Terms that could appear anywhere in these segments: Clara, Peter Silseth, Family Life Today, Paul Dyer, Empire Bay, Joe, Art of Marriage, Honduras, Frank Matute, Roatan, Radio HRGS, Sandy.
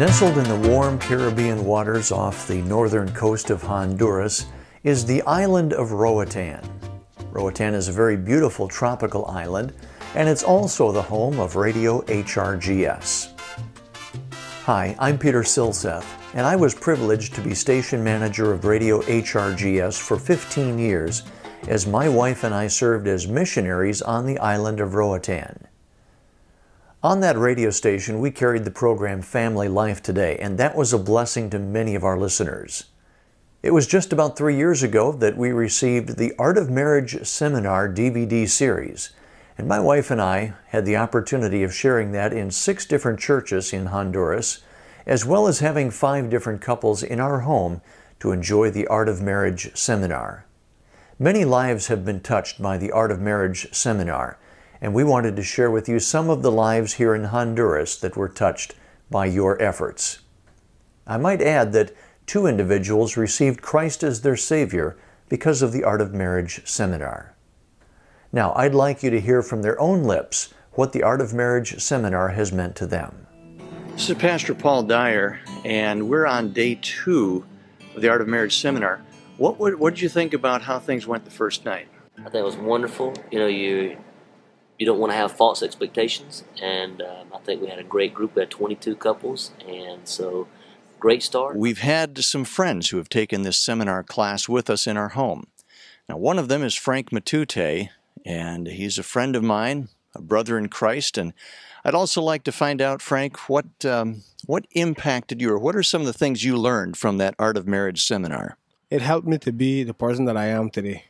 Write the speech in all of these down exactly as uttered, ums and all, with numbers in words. Nestled in the warm Caribbean waters off the northern coast of Honduras is the island of Roatan. Roatan is a very beautiful tropical island, and it's also the home of Radio H R G S. Hi, I'm Peter Silseth, and I was privileged to be station manager of Radio H R G S for fifteen years as my wife and I served as missionaries on the island of Roatan. On that radio station, we carried the program Family Life Today, and that was a blessing to many of our listeners. It was just about three years ago that we received the Art of Marriage Seminar D V D series, and my wife and I had the opportunity of sharing that in six different churches in Honduras, as well as having five different couples in our home to enjoy the Art of Marriage Seminar. Many lives have been touched by the Art of Marriage Seminar, and we wanted to share with you some of the lives here in Honduras that were touched by your efforts. I might add that two individuals received Christ as their Savior because of the Art of Marriage Seminar. Now, I'd like you to hear from their own lips what the Art of Marriage Seminar has meant to them. This is Pastor Paul Dyer, and we're on day two of the Art of Marriage Seminar. What, what, what did you think about how things went the first night? I think it was wonderful. You know, you... You don't want to have false expectations, and um, I think we had a great group. We had twenty-two couples, and so great start. We've had some friends who have taken this seminar class with us in our home. Now, one of them is Frank Matute, and he's a friend of mine, a brother in Christ, and I'd also like to find out, Frank, what, um, what impacted you, or what are some of the things you learned from that Art of Marriage seminar? It helped me to be the person that I am today.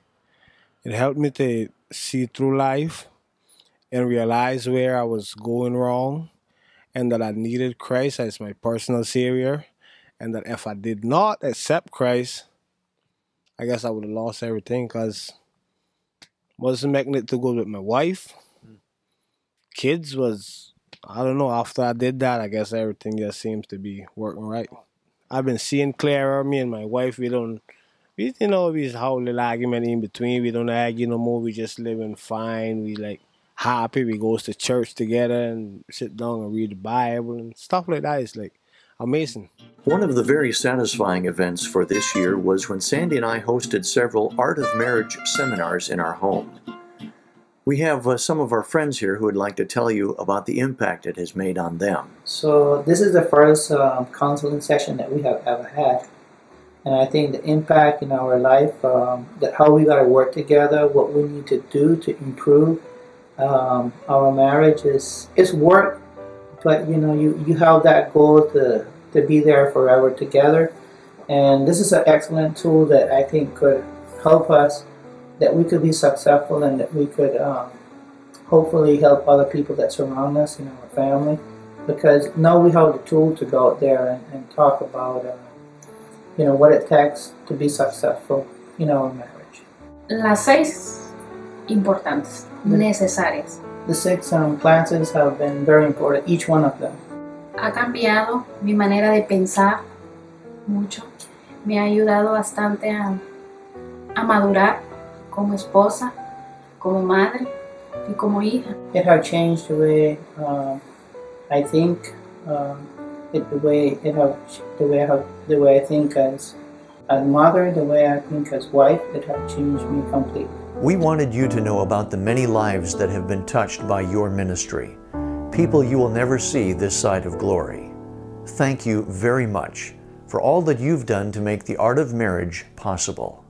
It helped me to see through life and realize where I was going wrong, and that I needed Christ as my personal Savior, and that if I did not accept Christ, I guess I would have lost everything, because wasn't making it to go with my wife. Kids was, I don't know, after I did that, I guess everything just seems to be working right. I've been seeing Clara, me and my wife, we don't, we, you know, we have a little argument in between, we don't argue no more, we just living fine, we like, happy, we goes to church together and sit down and read the Bible and stuff like that. It's like amazing. One of the very satisfying events for this year was when Sandy and I hosted several Art of Marriage seminars in our home. We have uh, some of our friends here who would like to tell you about the impact it has made on them. So this is the first uh, counseling session that we have ever had. And I think the impact in our life, um, that how we got to work together, what we need to do to improve Um, our marriage is it's work, but you know you, you have that goal to, to be there forever together, and this is an excellent tool that I think could help us, that we could be successful, and that we could um, hopefully help other people that surround us in our family, because now we have the tool to go out there and, and talk about uh, you know what it takes to be successful in our marriage. Las seis importantes. Necesarias. The six um, classes have been very important, each one of them. Ha cambiado mi manera de pensar mucho. Me ha ayudado bastante a, a madurar como esposa, como madre y como hija. It has changed the way uh, I think, uh, it, the way it have, the way I have, the way I think as as mother, the way I think as wife. It has changed me completely. We wanted you to know about the many lives that have been touched by your ministry, people you will never see this side of glory. Thank you very much for all that you've done to make the Art of Marriage possible.